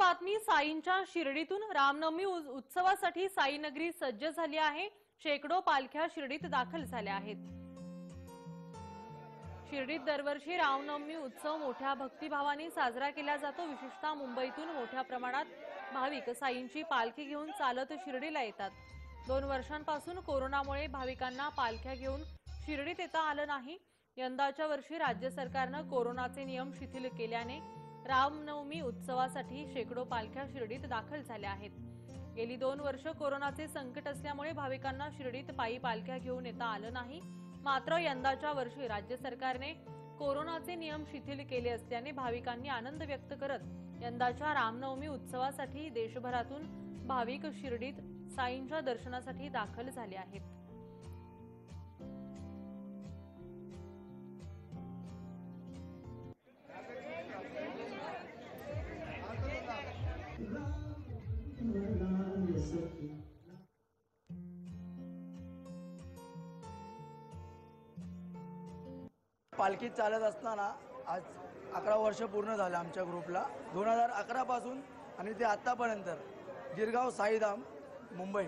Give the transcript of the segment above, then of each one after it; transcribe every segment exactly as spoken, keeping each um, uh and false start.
बातमी साईंच्या शिर्डीतून रामनवमी उत्सवासाठी साईनगरी सज्ज झाली आहे। शेकडो पालख्या शिर्डीत दाखल झाल्या आहेत। शिर्डीत दरवर्षी रामनवमी उत्सव मोठ्या भक्तिभावाने साजरा केला जातो। विशेषतः मुंबईतून मोठ्या प्रमाणात भाविक साईंची पालखी घेऊन चालत शिर्डीला येतात। दोन वर्षांपासून कोरोनामुळे भाविकांना पालख्या घेऊन शिर्डीत येता आले नाही। यंदाच्या वर्षी राज्य सरकारने कोरोनाचे नियम शिथिल केल्याने रामनवमी उत्सवासाठी शेकडो पालख्या शिर्डीत दाखल झाल्या आहेत। गेली दोन वर्ष कोरोनाचे संकट असल्यामुळे भाविकांना शिर्डीत पायी पालख्या घेऊन येता आले नाही। मात्र यंदाच्या वर्षी राज्य सरकारने कोरोनाचे नियम शिथिल केले असल्याने भाविकांनी आनंद व्यक्त करत यंदाच्या रामनवमी उत्सवासाठी देशभरातून भाविक शिर्डीत साईंच्या दर्शनासाठी दाखल झाले आहेत। पालखी चालत असताना आज अकरा वर्ष पूर्ण झाले आमच्या ग्रुपला। दोन हजार अकरा पासून आणि ते आतापर्यंत गिरगाव साईधाम मुंबई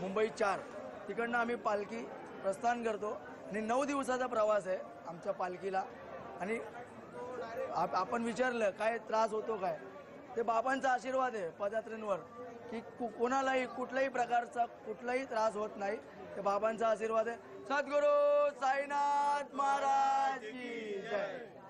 मुंबई चार तिकडनं आम्ही पालखी प्रस्थान करतो आणि नऊ दिवसाचा प्रवास आहे आमच्या पालखीला। आणि आपण विचारलं काय त्रास होतो काय, ते बाबांचा आशीर्वाद आहे पदयात्रेंवर की कोणालाही कुठल्याही प्रकारचा कुठलाही त्रास होत नाही। ते बाबांचा आशीर्वाद आहे। सद्गुरु साईनाथ महाराज की जय।